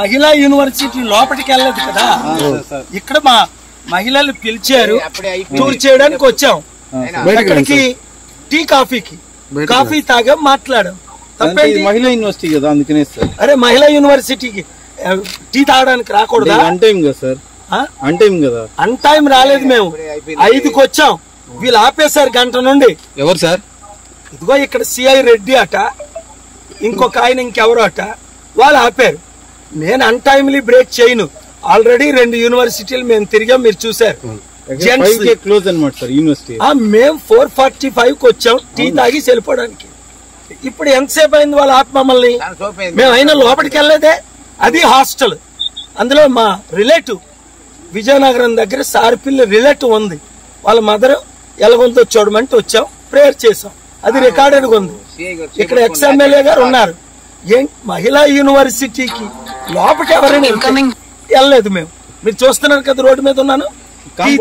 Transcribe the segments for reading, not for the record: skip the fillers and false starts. మహిళా యూనివర్సిటీ లోపలికి వెళ్ళదు కదా, ఇక్కడ మా మహిళలు పిలిచారు టూర్ చేయడానికి వచ్చాం. అక్కడికి టీ కాఫీకి కాఫీ తాగా మాట్లాడాం. మహిళా యూనివర్సిటీ కదా అందుకనే సార్. అరే మహిళా యూనివర్సిటీకి టీ తాగడానికి రాకూడదా? అంటే ఏం కదా సార్, అంటే ఏం కదా అన్ టైం రాలేదు. మేము 5కి వచ్చాం, వీళ్ళు ఆపేశారు గంట నుండి. ఎవరు సార్? ఇదిగో ఇక్కడ సిఐ రెడ్డి అట, ఇంకొక ఆయన ఇంకెవరు అట, వాళ్ళు ఆపారు. నేను అన్ టైమ్లీ బ్రేక్ చేయను. ఆల్రెడీ 2 యూనివర్సిటీలు మేము తిరిగాం, మీరు చూసారు. క్లోజ్ అనమాట సార్ యూనివర్సిటీ. మేము 4:45 కి వచ్చాం టీ తాగి వెళ్ళిపోవడానికి. ఇప్పుడు ఎంతసేపు అయింది వాళ్ళు ఆపి మమ్మల్ని? మేము అయినా లోపలికి వెళ్ళలేదే. అది హాస్టల్, అందులో మా రిలేటివ్ విజయనగరం దగ్గర సార్పిల్లి రిలేటివ్ ఉంది, వాళ్ళ మదర్ ఎలాగొందో చూడమంటే వచ్చాం, ప్రేయర్ చేసాం, అది రికార్డెడ్ ఉంది. ఇక్కడ ఎక్స్ ఎమ్మెల్యే గారు ఉన్నారు. మహిళా యూనివర్సిటీకి లోపలికి ఎవరైనా వెళ్ళలేదు మేము. మీరు చూస్తున్నారు కదా రోడ్డు మీద ఉన్నాను. అది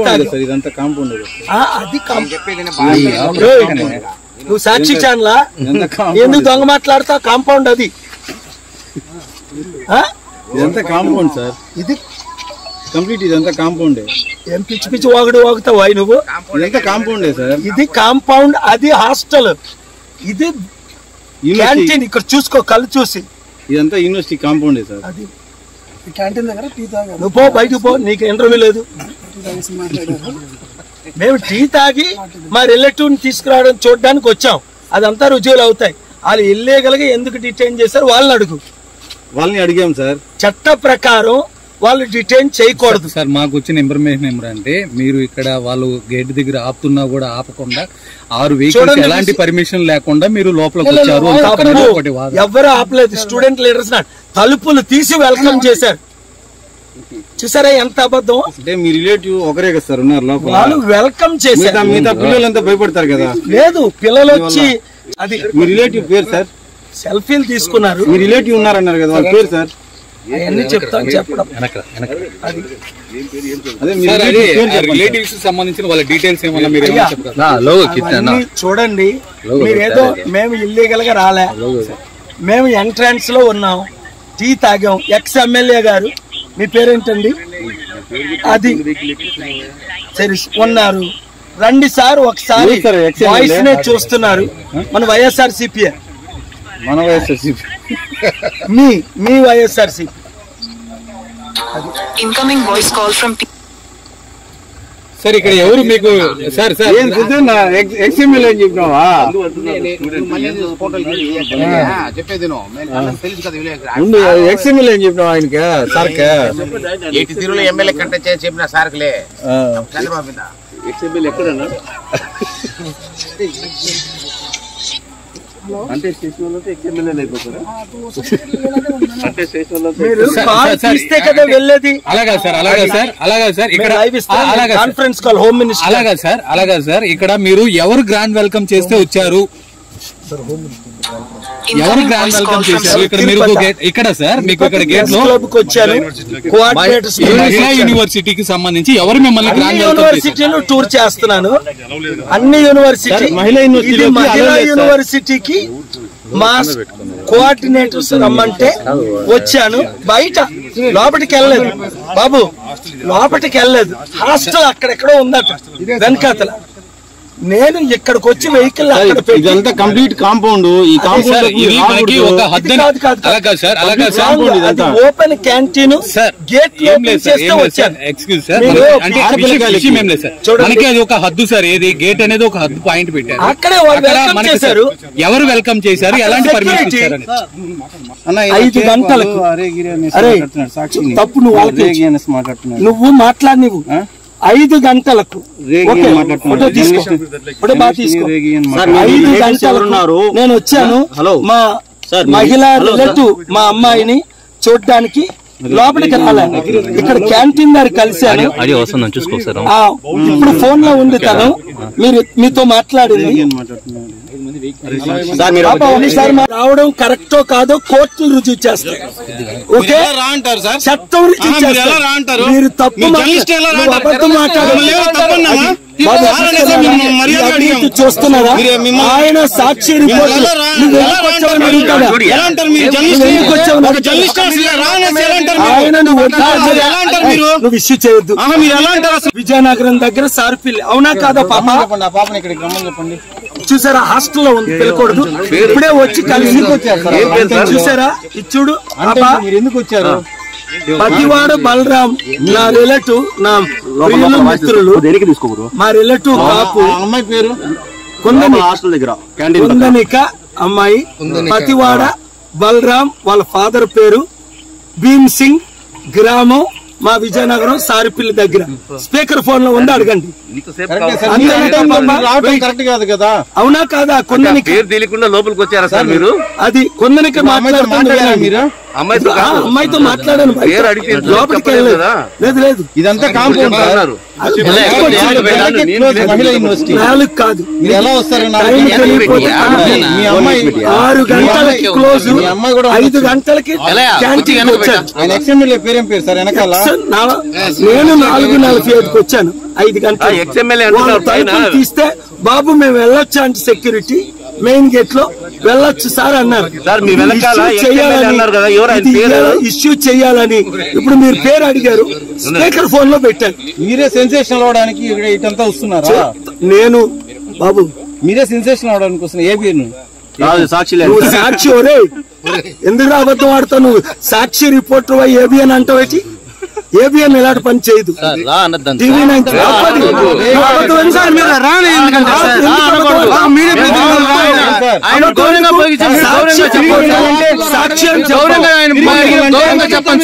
నువ్వు సాక్షి ఛానలా? ఎందుకు దొంగ మాట్లాడతా? కాంపౌండ్ అది కాంపౌండ్ సార్, ఇది కంప్లీట్. ఇదంతా కాంపౌండ్. ఏం పిచ్చి పిచ్చి వాగుడు వాగుతావు నువ్వు? ఇదంతా కాంపౌండే సార్. ఇది కాంపౌండ్, అది హాస్టల్, ఇది క్యాంటీన్. ఇక్కడ చూసుకో కళ్ళు చూసి, ఇదంతా యూనివర్సిటీ కాంపౌండే సార్. అది క్యాంటీన్ దగ్గర టీ తాగా. నువ్వు పో బయటకు పో, నీకు ఇంటర్వ్యూ లేదు. మేము టీ తాగి మా రిలేటివ్ని తీసుకురావడం చూడడానికి వచ్చాం, అదంతా రుజువులు అవుతాయి. వాళ్ళు ఇల్లీగల్గా ఎందుకు డిటైన్ చేశారు వాళ్ళని అడుగు. వాళ్ళని అడిగాం సార్. చట్ట ప్రకారం వాళ్ళు డిటైన్ చేయకూడదు సార్. మాకు వచ్చిన ఇన్ఫర్మేషన్ ఏమిటంటే మీరు ఇక్కడ వాళ్ళు గేట్ దగ్గర ఆపుతున్నా కూడా ఆపకుండా 6 వెహికల్స్ ఎలాంటి పర్మిషన్ లేకుండా మీరు లోపలికి వచ్చారు. ఎవరు ఆపలేదు. స్టూడెంట్ లీడర్స్ తలుపులు తీసి వెల్కమ్ చేశారు. చూసారా ఎంత అబద్ధం? అంటే మీ రిలేటివ్ ఒకరే కదా సార్ ఉన్నారు లోపల, వాళ్ళు వెల్కమ్ చేశారు. మిగతా పిల్లలంతా భయపడతారు కదా. లేదు పిల్లలు వచ్చి అది మీ రిలేటివ్ పేరు సార్, సెల్ఫీలు తీసుకున్నారు. మీ రిలేటివ్ ఉన్నారన్నారు కదా, వాళ్ళ పేరు సార్? చూడండి మీరేదో మేము ఇల్లీగల్ గా రాలే. మేము ఎంట్రన్స్ లో ఉన్నాం, టీ తాగాం. ఎక్స్ ఎమ్మెల్యే గారు, మీ పేరేంటండి? అది సరే ఉన్నారు. రండి సార్ ఒకసారి వాయిస్ నే చూస్తున్నారు. మన వైఎస్ఆర్సీపీ, మన వైఎస్ఆర్సీపీ, మీ YSRCP. Incoming voice call from sir. ఇక్కడ ఎవరు మీకు సార్? సార్ ఎక్స్ఎమ్మెల్యే అని చెప్పినావా? చెప్పేది ఎక్స్ఎమ్మెల్యే అని చెప్పినావు ఆయనకి సార్కి? ఎయిటీ తిరుగులో ఎమ్మెల్యే కంటే చెప్పిన సార్కులే చంద్రబాబు మీద. ఎక్స్ఎమ్మెల్యే ఎక్కడన్నా అంటే స్టేషన్ వాళ్ళతో ఎక్స్ఎమ్మెల్యేలు అయిపోతారా? అంటే స్టేషన్ వాళ్ళతో కదా వెళ్ళేది. అలాగా సార్, అలాగా సార్, అలాగా సార్. ఇక్కడ కాన్ఫరెన్స్ కాల్ హోమ్ మినిస్టర్. అలాగా సార్, అలాగా సార్. ఇక్కడ మీరు ఎవరు గ్రాండ్ వెల్కమ్ చేస్తే వచ్చారు? ఎవరు గ్రాండ్ వెల్కమ్ చేశారు? ఇక్కడ మీరు ఇక్కడ సార్ మీకు ఇక్కడ గేట్ లోకి వచ్చారు. మహిళా యూనివర్సిటీకి సంబంధించి ఎవరు మిమ్మల్ని గ్రాండ్ యూనివర్సిటీలో టూర్ చేస్తున్నాను అన్ని యూనివర్సిటీ. మహిళా యూనివర్సిటీకి మా కోఆర్డినేటర్స్ రమ్మంటే వచ్చాను. బయట లోపలికి వెళ్ళలేదు బాబు, లోపలికి వెళ్ళలేదు. హాస్టల్ అక్కడెక్కడో ఉందట వెనకాతల. నేను ఇక్కడికి వచ్చి వెహికల్ ఇదంతా కంప్లీట్ కాంపౌండ్. ఈ కాంపౌండ్ ఓపెన్ క్యాంటీన్ గేట్ చూడడానికి అది ఒక హద్దు సార్. ఏది గేట్ అనేది ఒక హద్దు పాయింట్ పెట్టారు. అక్కడే వెల్కమ్ చేశారు. ఎవరు వెల్కమ్ చేశారు? ఎలాంటి పర్మిషన్ ఇచ్చారు? అన్న 5 గంటలకు తప్పు నువ్వు మాట్లాడి నువ్వు 5 గంటలకు నేను వచ్చాను. మా మహిళా రిలేటివ్ మా అమ్మాయిని చూడ్డానికి లోపలికి రాలేదు. ఇక్కడ క్యాంటీన్ దగ్గర కలిశాను. ఇప్పుడు ఫోన్ లో ఉంది తను, మీరు మీతో మాట్లాడింది. రావడం కరెక్టో కాదో కోర్టులు రుజువు చేస్తాయి. ఓకే అంటారు సార్, చట్టం రుజువు చేస్తారు. మీరు తప్పు మాట్లాడారు. చూస్తున్నారా ఆయన సాక్షి రిపోర్ట్ నువ్వు ఇష్యూ చేయొద్దు. విజయనగరం దగ్గర సార్ పిల్లి అవునా కాదా పాప చూసారా, హాస్టల్లో ఉంది పిల్లకూడదు, ఇప్పుడే వచ్చి కలిసి చూసారా. ఇచ్చుడు ఎందుకు వచ్చారు? పతివాడ బలరాం నా రిలేటివ్, నా మిత్రులు, మా రిలేటివ్ కాపు. అమ్మాయి పేరు కుందనిక అమ్మాయి. పతివాడ బలరాం వాళ్ళ ఫాదర్ పేరు భీమ్ సింగ్, గ్రామం మా విజయనగరం సారిపల్లి దగ్గర. స్పీకర్ ఫోన్ లో ఉంది, అడగండి. అవునా కాదా? అది కొందరికి మాట్లాడుతున్నారు. అమ్మాయితో మాట్లాడాను, లోపలికి వెళ్ళలేదు. లేదు లేదు, ఇదంతా కాంపౌండ్ కాదు. ఆరు గంటలకి క్లోజ్, 5 గంటలకి క్యాంటీన్ వచ్చాను. నేను 4:45 వచ్చాను, 5 గంటలు తీస్తే బాబు మేము వెళ్ళొచ్చా అంటే సెక్యూరిటీ మెయిన్ గేట్ లో వెళ్ళొచ్చు సార్ అన్నారు. ఇష్యూ చేయాలని ఇప్పుడు మీరు పేరు అడిగారు, స్పీకర్ ఫోన్ లో పెట్టారు. మీరే సెన్సేషన్ అవడానికి ఇటంతా వస్తున్నారా? నేను బాబు మీరే సెన్సేషన్ అవడానికి వస్తున్నా. ఏ పేరు? సాక్షి. సాక్షి ఒరే ఎందుకు అబద్ధం ఆడుతావు నువ్వు? సాక్షి రిపోర్టర్ వై ఏబిఎన్ అంటావు. ఏబిఎన్ ఇలాంటి పని చేయదు. సాక్ష్యం చెప్పండి.